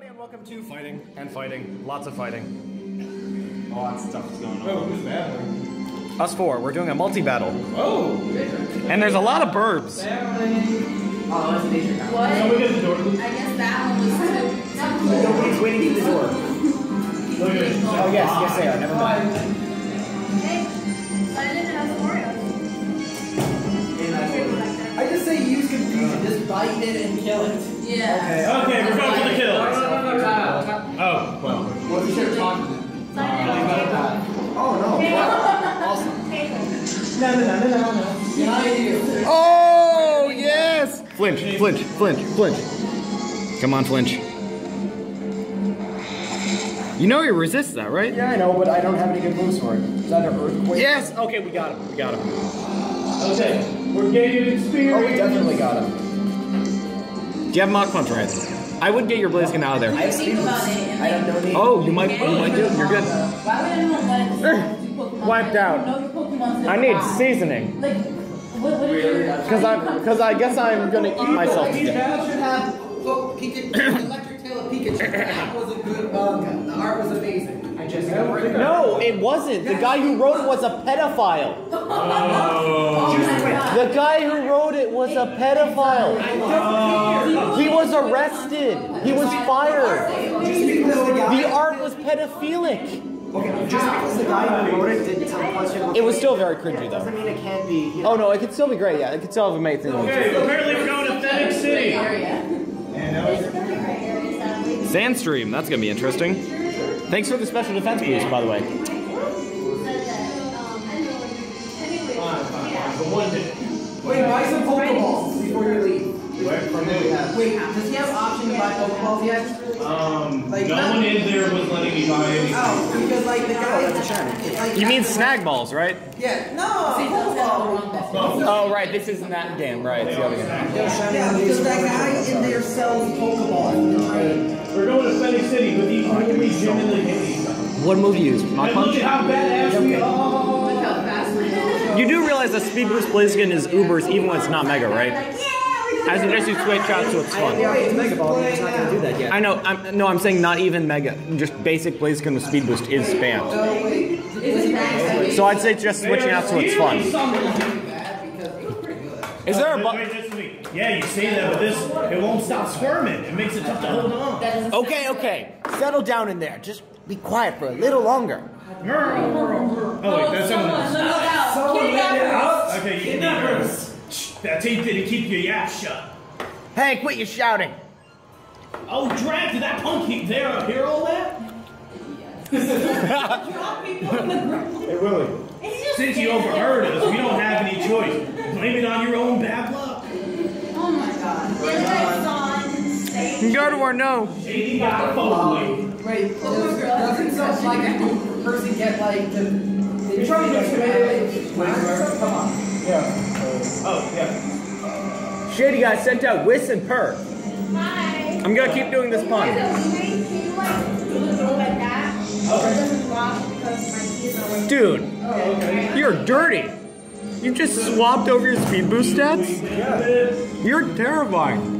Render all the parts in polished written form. Everybody, and welcome to Fighting and Fighting. Lots of fighting. Lots of stuff is going on. Oh, who's battling? Us four. We're doing a multi-battle. Oh! And there's a lot of burbs. Oh, that's a nature battle. What? Somebody got the door. I guess that one was too. Nobody's waiting for the door. Oh, yes they are. Never mind. Hey, I didn't have Oreo. I just say use confusion. Just bite it and kill it. Yeah. Okay, we're going for the kill. Oh, well. What was your talking? Oh, no. No. Oh, yes! Flinch, flinch, flinch, flinch. Come on, flinch. You know he resists that, right? Yeah, I know, but I don't have any good moves for it. It's either earthquake. Yes! Okay, we got him. We got him. Okay, we're gaining experience. Oh, we definitely got him. Do you have Mach Punch, right? I would get your Blaziken out of there. I think about it. I don't know. Oh, you might do it. You're good. Why would anyone let it wiped out? I need seasoning. Like, what is your... Because I guess I'm going to eat myself today. Electric Tail of Pikachu. That was a good bug. The art was amazing. I just... No, it wasn't. The guy who wrote it was a pedophile. The guy who wrote it was a pedophile. He was arrested. He was fired. The art was pedophilic. Okay, just because the guy who wrote it didn't tell us it was still very cringy, though. Doesn't mean it can't be. Oh no, it could still be great. Yeah, it could still have amazing. Okay, apparently we're going to Phoenix City. Sandstream. That's gonna be interesting. Thanks for the special defense boost, by the way. Wait, buy some Pokeballs before you leave. Wait, does he have option to buy Pokeballs yet? No one in there was letting me buy anything. Oh, because like the guy... You mean snag balls, right? Yeah. No! Oh, right, this isn't that game, right. It's the other game. Yeah, because that guy in there sells Pokeballs. We're going to Fenix City, but these movies generally hit me. What move you use? Mach Punch? Look how badass we are! You do realize that Speed Boost Blaziken is Ubers even when it's not Mega, right? I suggest you switch out so it's fun. It's Mega Ball, it's not gonna do that yet. I know, I'm saying not even Mega. Just basic Blaziken with Speed Boost is spammed. So I'd say just switching out so it's fun. Is there a button? Yeah, you say that, but this, it won't stop squirming. It makes it tough to hold on. Okay, okay. Settle down in there. Just be quiet for a little longer. Oh wait, that's someone else. Someone else. Okay, you can keep that tape didn't keep your yap shut. Hey, quit your shouting. Oh, Drag, did that punk keep there up here all that? Yes. Drop people in the ground. Hey, Willie. Since you overheard us, we don't have any choice. Blame it on your own bad luck. Oh my god. Right go to or no. Shady got the phone. Wait, doesn't someone like a person get like the... You're trying to get come on. Yeah. Oh, yeah. Shady guy sent out Whis and Purr. Hi. I'm gonna keep doing this pun. Okay. Dude, you're dirty. You just swapped over your speed boost stats? Yeah. You're terrifying.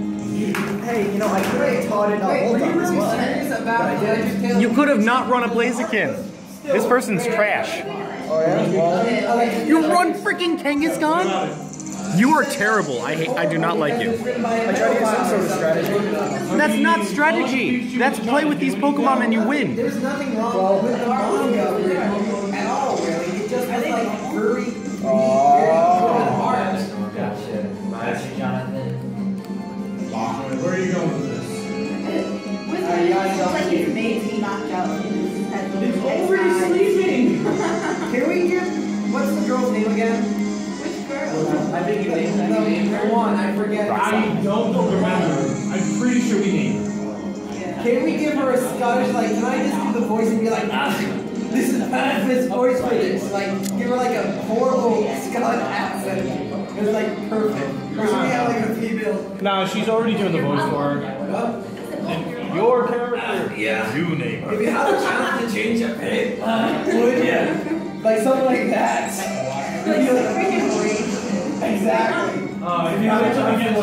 Hey, you know, I could have taught it all the time as well. You could have not run a Blaziken. This person's trash. Oh, yeah? You run freaking Kangaskhan? You are terrible. I do not like you. I try to use some sort of strategy. That's not strategy. That's play with these Pokemon and you win. There's nothing wrong with the manga at all, really. It just has like very where are you going with this? It's like you made me knocked out. It's already sleeping! Can we get... What's the girl's name again? Which girl? I think you named her. One, I forget. I don't remember. I'm pretty sure we named her. Yeah. Can we give her a Scottish, like, can I just do the voice and be like, this is bad for this voice for this? Like, give her like a horrible Scottish accent. It's like perfect. Or should we have like a female? Nah, she's already doing the voice for her. Your character. Yeah. You name her. If you have a chance to change your pay, would you? Like something like that. Exactly. If you have a chance to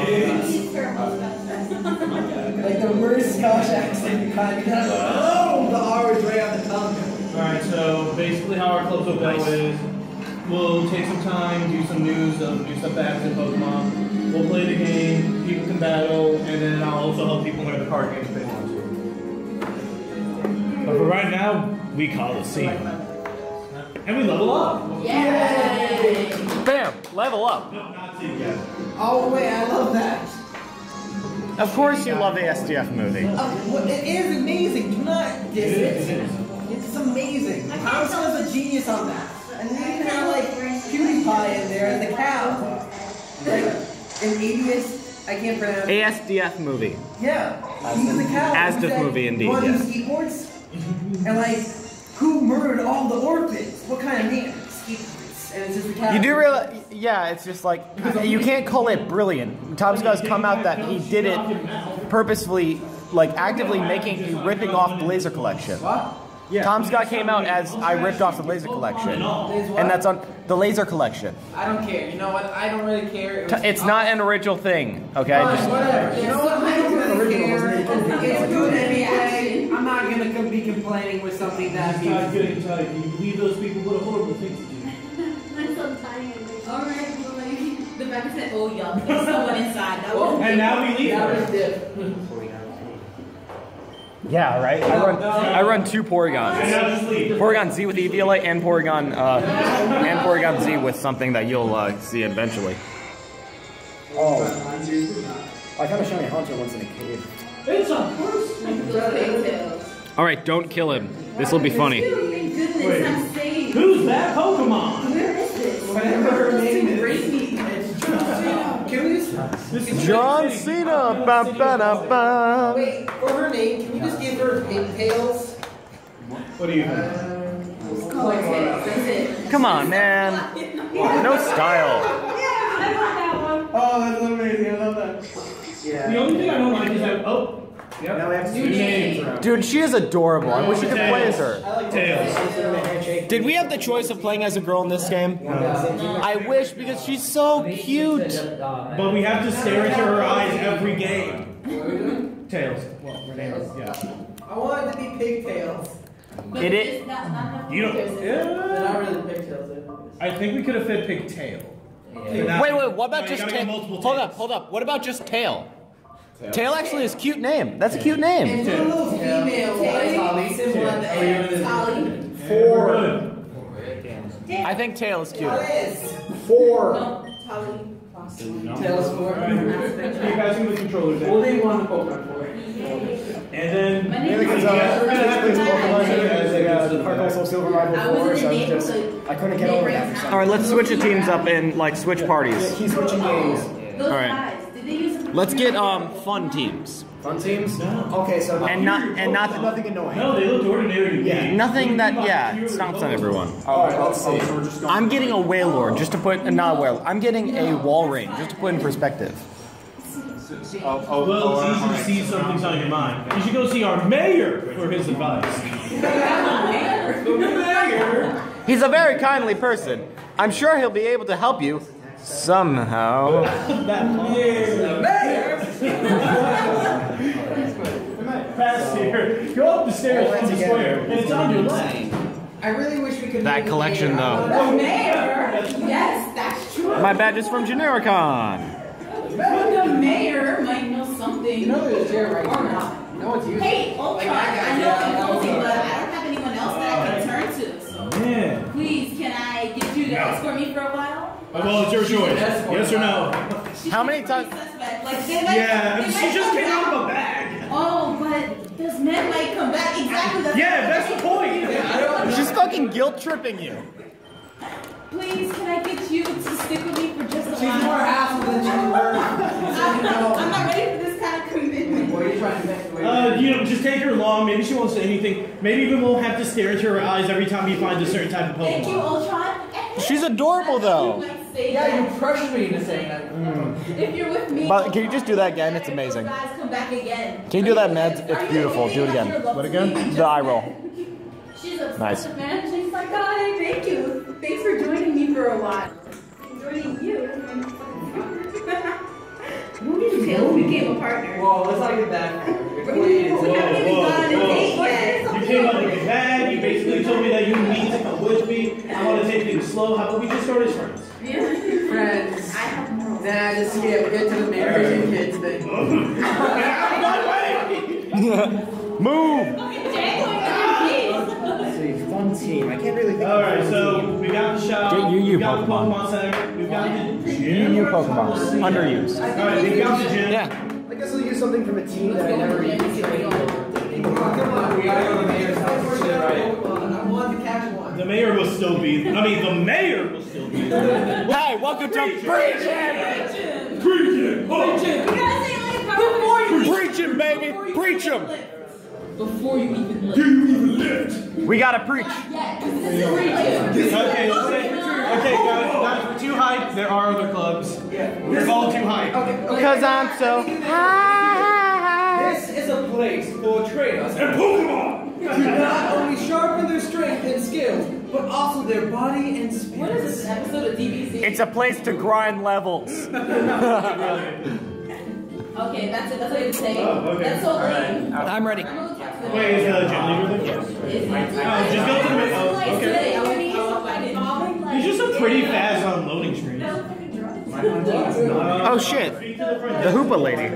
change your pay. Like the worst Scotch accent you kind of got. Oh, the R is right on the tongue. Alright, so basically how our clubs will go is we'll take some time, do some news of new stuff that happens in Pokemon. We'll play the game, people can battle, and then I'll also help people learn the card game if they want to. But for right now, we call the scene. And we level up! Yay! Bam! Level up! No, not scene yet. Oh, wait, I love that! Of course you love the SDF movie. Well, it is amazing. Do not diss it. It's amazing. Thompson was a genius on that. And you can have like PewDiePie in there and the cow. Like an atheist, I can't pronounce it. ASDF movie. Yeah. He was the cow. ASDF movie indeed. One who skateboards. And like, who murdered all the orphans? What kind of name? And it's just the cow. You do realize, yeah, it's just like, you can't call it brilliant. Tom's guys come out that he did it purposefully, like actively making, ripping off the Blazer collection. What? Yeah. Tom Scott came out as I ripped off the Laser collection, and that's on the Laser collection. I don't care. You know what? I don't really care. It's not an original thing, okay? Just whatever. You know what? I don't really care. It's good anyway. I'm not gonna be complaining with something that. It's good, Todd. You leave those people with a horrible thing to do. I'm so tired. All right, well, the back said, "Oh, y'all, there's someone inside." And now we leave. That was it. Yeah, right? I run two Porygons. Porygon Z with Eviolite and Porygon Z with something that you'll see eventually. Oh. I kind of shot a hunter once in a cave. It's a person! Alright, don't kill him. This will be funny. Wait. Who's that Pokemon? Where is this? Whatever her name is. John Cena! Ba, ba, da, ba. Wait, for her name, can we just give her pigtails? What do you think? That's it. Come on, man. No style. Yeah, I love that one. Oh, that's amazing. I love that. Yeah. The only thing I don't like is that. Oh. Yep. Now we have two names. Dude, she is adorable. I wish you could play as her. Tails. Did we have the choice of playing as a girl in this game? No. I wish, because she's so cute. But we have to stare into her eyes every game. Tails. Well, her name is, yeah. I wanted to be pigtails. Did it? You don't. They're not really pigtails. I think we could have fit pigtail. Wait, what about just tail? Hold up. What about just tail? Tail actually is a cute name. That's a cute name. And a little female one. Four. I think Tail is cute. Four. Tail is four. You guys can the controllers. Only one Pokemon for it. And then we're going to have to Pokemon. I couldn't get over that. All right, let's switch the teams up and like switch parties. Keep switching games. All right. Let's get fun teams. Fun teams? No. Okay, so nothing annoying. No, they look ordinary. Yeah. Nothing that stomps on everyone. Alright, let's see. So we're just going I'm getting a Wailord just to put I'm getting a Walrein just to put in perspective. Well, it's easy to see something's on your mind. You should go see our mayor for his advice. The mayor. He's a very kindly person. I'm sure he'll be able to help you. Somehow. Past here. Go up the stairs from the square, and it's on your left. I really wish we could. That collection, though. The mayor. Yes, that's true. My badge is from Genericon. But the mayor might know something. You know there's Jared right now. No one's using. Hey, Ultron. I know I'm nosy, but I don't have anyone else that I can turn to. So please, can I get you to escort me for a while? Well, it's your choice. Yes or no? How many times? Like, she just came out of a bag. Oh, but does Ned like come back? Exactly. That's the point. She's fucking guilt tripping you. Please, can I get you to stick with me for just a while? She's more hassle than you were. I'm not ready for this kind of commitment. What are you trying to make? Just take her along. Maybe she won't say anything. Maybe we won't have to stare into her eyes every time we find a certain type of Pokemon. Thank you, Ultron. She's adorable, though. You pressured me into saying that. If you're with me, but can you just do that again? It's amazing. Come back again. Can you do that, Mads? It's beautiful. Do it again. What again? The eye roll. She's obsessed with Mads. She's like, God, thank you. Thanks for joining me for a while. I'm joining you. until we became a partner. Well, let's not get that far. We haven't even gone on a date yet. You came up with a bag, you basically told me that you need to come with me. I want to take things slow. How about we just start as friends? Yeah. Friends. I have more. Nah, just skip. Get to the marriage and kids thing. Move! Fun team. I can't really think of Alright, so we got the shop. Get UU Pokemon Center. We've got the gym. UU Pokemon. Underused. Alright, we've got the gym. Yeah. I guess we'll use something from a team that I never used. Come on. We gotta go to the mayor's house. I want to catch one. The mayor will still be. I mean, the mayor will still be. Hey, welcome to Preachin'! Preachin'! Preachin'! Preachin'! Preachin', baby! Preachin'! Before you even lift. We gotta preach. Okay, guys, we're too hyped. There are other clubs. Yeah. We're all too hyped. Okay. Because I'm so high. This is a place for trainers and Pokemon to not only sharpen their strength and skills, but also their body and spirit. What is this episode of DBZ? It's a place to grind levels. Okay, that's it. That's what you're saying. Oh, okay. That's all. Right. I'm ready. Wait, is the gym leader there? Just go to the middle. Okay. You're just so pretty fast on loading screens. Oh shit! The Hoopa lady.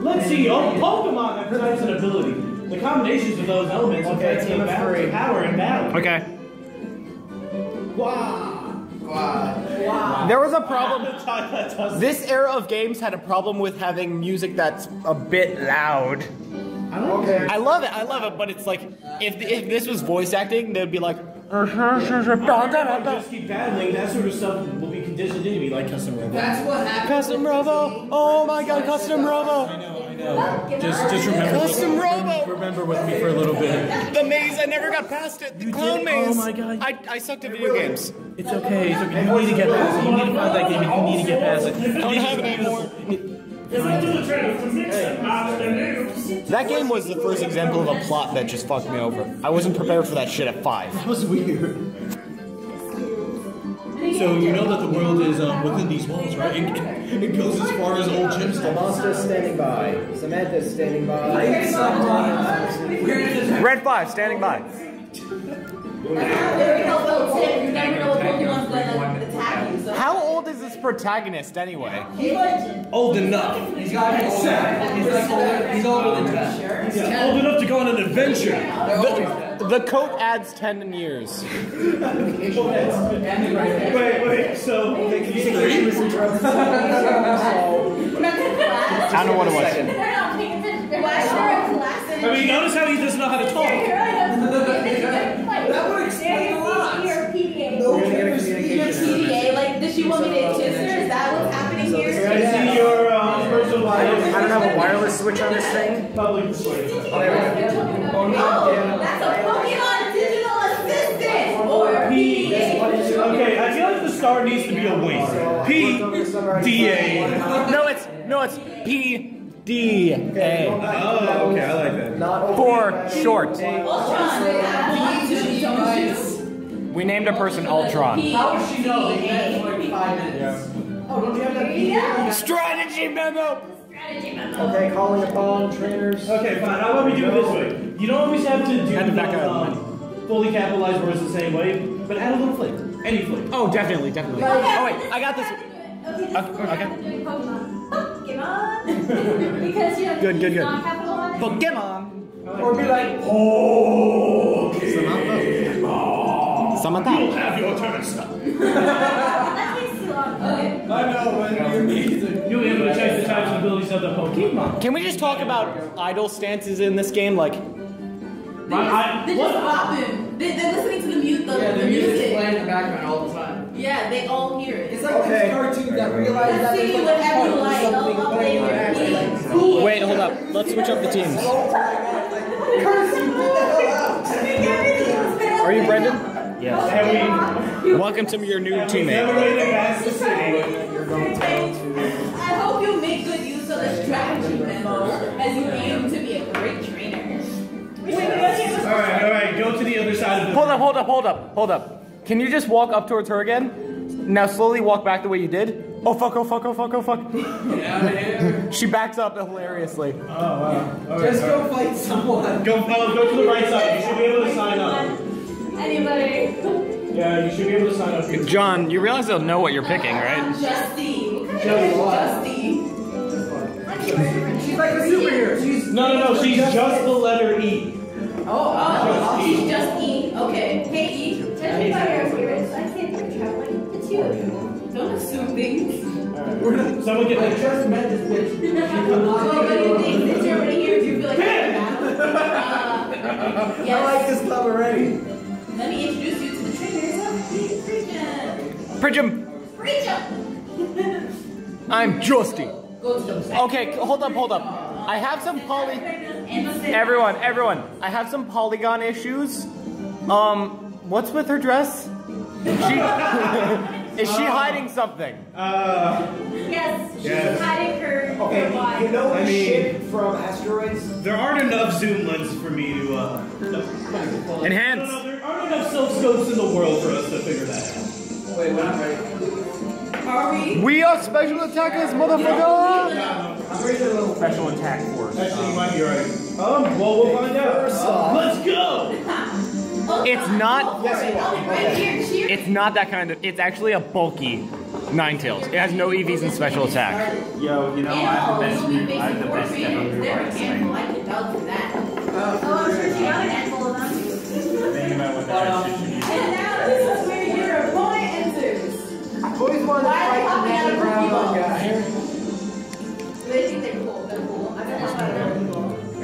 Let's see your Pokemon have types and ability. The combinations of those elements affect the battery power in battle. Okay. Wow. Wow. There was a problem. This era of games had a problem with having music that's a bit loud. Okay. I love it, but it's like if this was voice acting, they'd be like. Just keep battling. That sort of stuff will be conditioned into me, like Custom Robo. That's what happened. Custom Robo. Oh my God, Custom Robo. I know. Just remember. Custom Robo. Remember with me for a little bit. The maze. I never got past it. The clone maze. Oh my God. I sucked at video games. It's okay. It's okay. You need to get past it. You need to find that game. You need to get past it. Don't have it anymore. That game was the first example of a plot that just fucked me over. I wasn't prepared for that shit at 5. That was weird. So you know that the world is within these walls, right? It goes as far as old gyms. The monster's standing by. Samantha's standing by. Red 5 standing by. How old is this protagonist anyway? He's like old enough. He's got old enough to go on an adventure. The coat adds 10 years. Wait. So I don't know what it was. I mean, notice how he doesn't know how to talk. That would explain a lot. Your PDA, like, does she want me to kiss her? Is that what's happening here? Can I see your personal wireless? I don't have a wireless switch on this thing. Probably switch. Oh, there we go. Oh, that's a Pokemon digital assistant, or PDA. Okay, I feel like the star needs to be a wing. PDA. No, it's P. D-A. Oh, okay, I like that. For short. Ultron. We named a person Ultron. How would she know? Oh, don't you have that PDA? Strategy memo! Okay, calling upon trainers. Okay, fine. How about we do it this way? You don't always have to do fully capitalized words the same way, but add a little flavor. Any flavor. Oh, definitely. Oh, wait, I got this one. Okay. Pokemon, because you know, good. Pokemon, or be like Pokemon. Samantha, you'll have your turn. That takes too long. Okay. I know when you'll be able to check the types and abilities of the Pokemon. Can we just talk about idle stances in this game, like? They're just bopping. They're listening to the music. Yeah, the music's playing in the background all the time. Yeah, they all hear it. It's like this cartoon that realizes that they like. Wait, hold up. Let's switch up the teams. Are you Brendan? Yes. Welcome to your new teammate. I hope you make good use of the strategy memo as you aim to be a great trainer. Alright, go to the other side of the. Hold up. Can you just walk up towards her again? Now slowly walk back the way you did. Oh fuck, oh fuck, oh fuck, oh fuck. Get out of here. She backs up hilariously. Oh wow. Okay, just go fight someone. Go, go to the right side. You should be able to sign up. Anybody? Yeah, you should be able to sign up. John, you realize they'll know what you're picking, right? Justy. Justy. She's like a superhero. She's no, she's just the letter E. Oh, she's just E. Okay. Hey E, judge me by your appearance. I say they're traveling. It's you. Don't assume things. Right. Someone get like, I just met this bitch. She what do you think? You're already here. Do you feel like yes. I like this club already. Let me introduce you to the trainer. Preachum. I'm Justy. Okay, hold up. I have some I have some Porygon issues. What's with her dress? Is she hiding something? Yes, she's hiding her why. You know shit from asteroids? There aren't enough zoom lenses for me to, enhance! No, there aren't enough self-scopes in the world for us to figure that out. Wait, we're not ready. Are we? We are special attackers, motherfucker! Yeah, I'm ready to do a special attack force. Actually, you might be right. Well, we'll find out. Let's go! It's not. It's not that kind of. It's actually a bulky Ninetales. It has no EVs and special attack. Yo, you know I have the best. I have the best ever.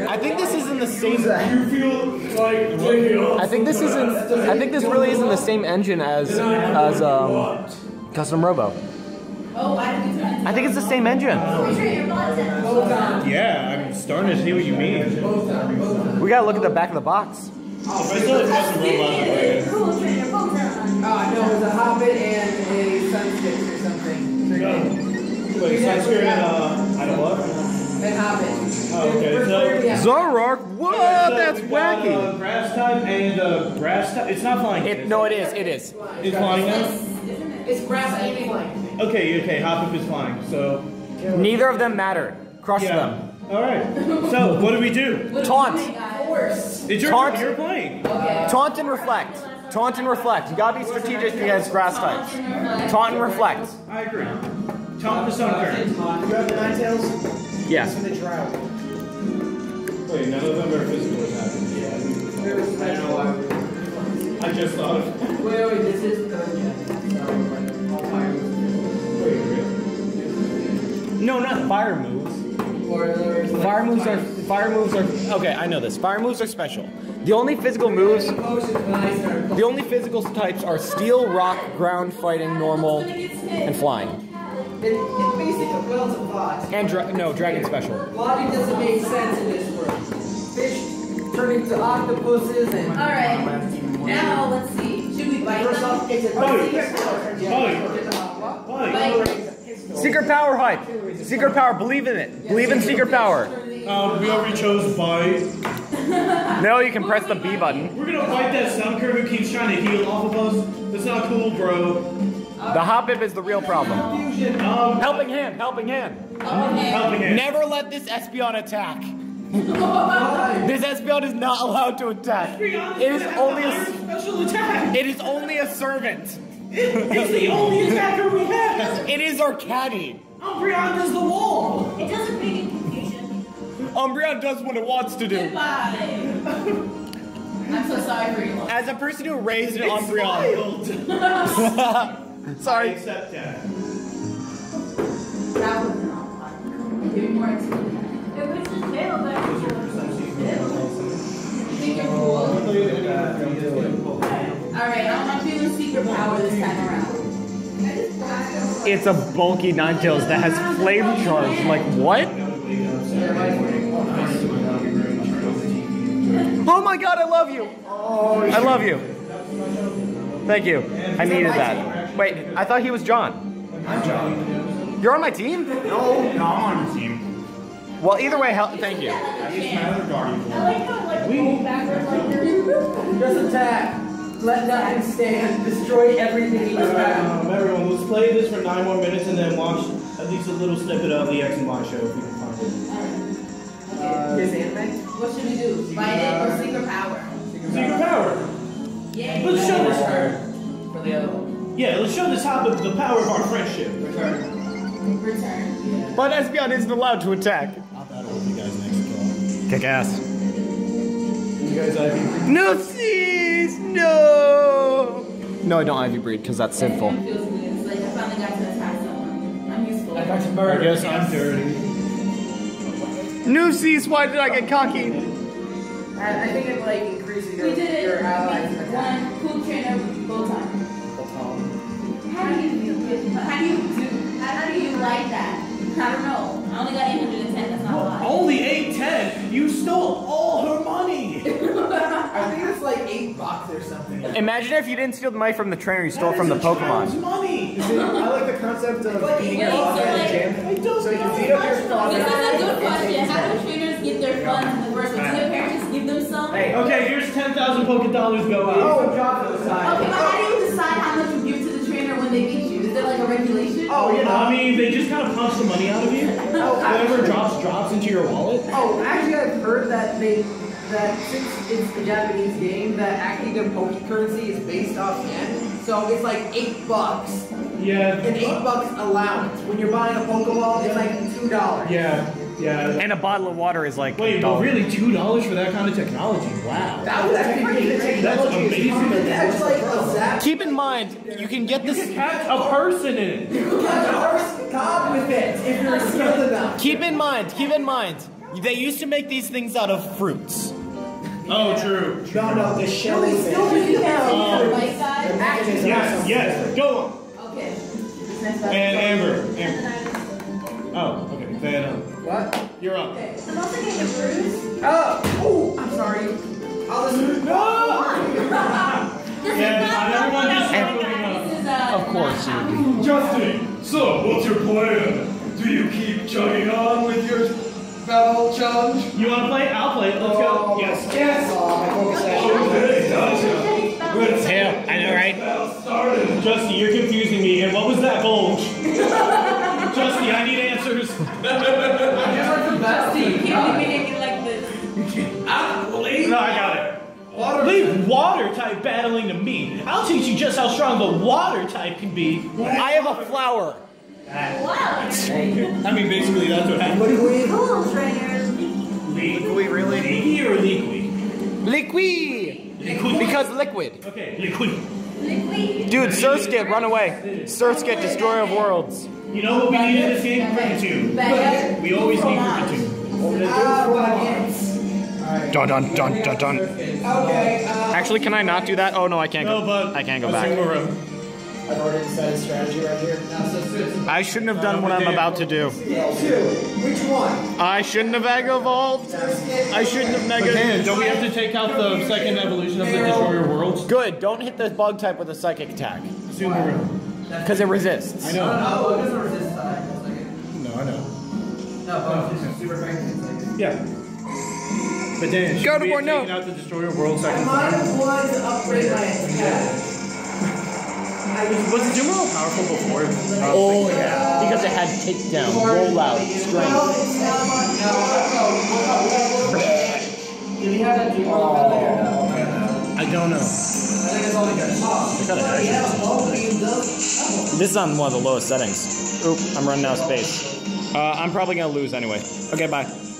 I think this isn't the same. You feel like I think this really isn't the same engine as Custom Robo. I think it's the same engine. Yeah, I'm starting to see what you mean. We gotta look at the back of the box. Oh, I still have Custom Robo. I know it was a Hoppip and a Sirskit or something. Wait, Sirskit and I don't know. Oh, okay. So, Zorark, what? That's wacky. Grass type and grass type. It's not flying. It is. It's flying now? It's grass and flying. Okay. Hoppip is flying. So neither of them matter. Crush them. All right. So what do we do? Taunt. It's your turn. You're playing. Okay. Taunt and reflect. Taunt and reflect. You gotta be strategic against grass types. Taunt and reflect. I agree. Taunt the sun current. You have the Ninetales. Yeah. Wait, none of them are physical attacks. Yeah. I know I just thought of. Wait, this is no, not fire moves. Fire moves are okay, I know this. Fire moves are special. The only physical moves, the only physical types are steel, rock, ground, fighting, normal, and flying. It basically builds a bot. And dragon special. Body doesn't make sense in this world. Fish turn into octopuses and. Alright. Now let's see. Should we bite? First off, it's a bite. Secret power hype. Secret power. Believe in it. Believe in secret power. We already chose bite. No, you can press the B button. We're gonna fight that sound curve who keeps trying to heal off of us. That's not cool, bro. The Hoppip is the real problem. Helping hand. Never let this Espeon attack. This Espeon is not allowed to attack. It is only a special attack. It is only a servant. It's the only attacker we have. It is our caddy. Umbreon does the wall. It doesn't make any confusion. Umbreon does what it wants to do. Goodbye. I'm so sorry for you. As a person who raised an Umbreon. Sorry. Except that. That was not fun. Give me more explanation. It was just fail, but I you think you're cool? Alright, I'm not feeling secret power this time around. It's a bulky Ninetales that has flame charge. Like, what? Oh my god, I love you! I love you. Thank you. I needed that. Wait, I thought he was John. I'm John. You're on my team? No, I'm on your team. Well, either way, thank you. I like how, like, roll backwards like you're... Just attack. Let nothing stand. Destroy everything you have. Everyone, let's play this for 9 more minutes and then watch at least a little snippet of the X and Y show if we can find it. Okay. What should we do? Fight it or secret power? Secret power. Yeah. Let's show this for the other one. Yeah, let's show this how the power of our friendship. Return. Return. Yeah. But Espeon isn't allowed to attack. I'll battle with you guys next time. Kick ass. You guys Ivy. No, cease! No! No, I don't Ivy breed because that's sinful. It feels good. It's like I finally got to attack someone. I'm useful. I got to murder. I guess I'm dirty. No, cease! Why did I get cocky? I think it like increases your allies. We did it. One cool trainer full time. How do you like that? I don't know. I only got 810. That's not a lot. Only 810? You stole all her money. I think it's like 8 bucks or something. Imagine if you didn't steal the money from the trainer, you stole it from the Pokemon. Money. I like the concept of eating your father in the gym. So you beat up your father. This is a good question. How do trainers get their funds in the worst way? Do their parents just give them some? Hey, okay, here's 10,000 Pokedollars go out. Oh, job for the side. Okay, but how do you decide how much you give to the trainer when they beat you? Is there like a regulation? Oh, you know, I mean, they just kind of punch the money out of you. Whatever drops into your wallet. Oh, actually, I've heard that since it's a Japanese game, that actually their Poké currency is based off yen, so it's like 8 bucks. Yeah. And 8 bucks allowance. When you're buying a Pokeball, it's like $2. Yeah. Yeah. And a bottle of water is like. Wait, but really $2 for that kind of technology? Wow. That was actually pretty. That's amazing. That's like a zap. Keep in mind, you can get this. You can catch a person in it. You can catch a horse cod with it if you're skilled enough. Keep in mind. They used to make these things out of fruits. Oh, true. No, the shell is still really down. Yes, go on. Okay. And Amber. Oh, okay. Then, what? You're up. Okay. I'm also getting a bruise. Oh, I'm sorry. I'll just. No! Of course, you. Justin, so what's your plan? Do you keep chugging on with your battle challenge? You want to play? I'll play it. Let's go. Yes. Yes. Okay, gotcha. Good as hell. I know, right? Justy, you're confusing me. And what was that bulge? Justy, I need answers. Justy, you can't be making like this. No, I got it. Water. Leave water type battling to me. I'll teach you just how strong the water type can be. I have a flower. Wow! I mean, basically, that's what happened. Liquid, really? Leaky or liquid? Liquid. Because liquid. Okay, liquid. Dude, Sirskit, run away. Sirskit, destroyer of worlds. You know what we need in this game? Gratitude. We always need gratitude. Dun dun dun. Okay. Actually, can I not do that? Oh no, I can't go. I can't go back. I've already decided strategy right here. I shouldn't have done what I'm about to do. Which one? I shouldn't have Mega Evolved. I shouldn't have Mega Evolved. Don't we have to take out the second evolution of the Destroyer Worlds? Good. Don't hit the bug type with a psychic attack. Because it resists. I know. No, it doesn't resist psychic. No, I know. No, super effective. Yeah. But Dan, should we have taken out the Destroyer Worlds second time? I might have wanted to upgrade my attack. Was the Doom Roll powerful before? Oh yeah. Because it had takedown, rollout, strength. Did he have that Doom Roll out there? I don't know. I think it's all the. This is on one of the lowest settings. Oop, I'm running out of space. I'm probably gonna lose anyway. Okay, bye.